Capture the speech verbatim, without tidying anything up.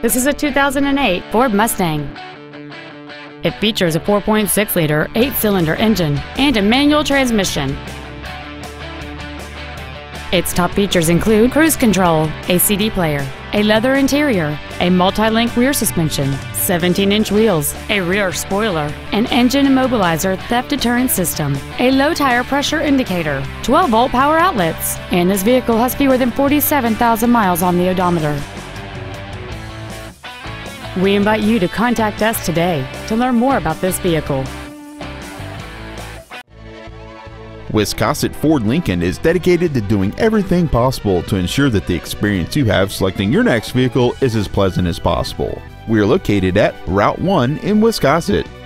This is a two thousand eight Ford Mustang. It features a four point six liter eight-cylinder engine and a manual transmission. Its top features include cruise control, a C D player, a leather interior, a multi-link rear suspension, seventeen inch wheels, a rear spoiler, an engine immobilizer theft deterrent system, a low tire pressure indicator, twelve volt power outlets, and this vehicle has fewer than forty-seven thousand miles on the odometer. We invite you to contact us today to learn more about this vehicle. Wiscasset Ford Lincoln is dedicated to doing everything possible to ensure that the experience you have selecting your next vehicle is as pleasant as possible. We are located at Route one in Wiscasset.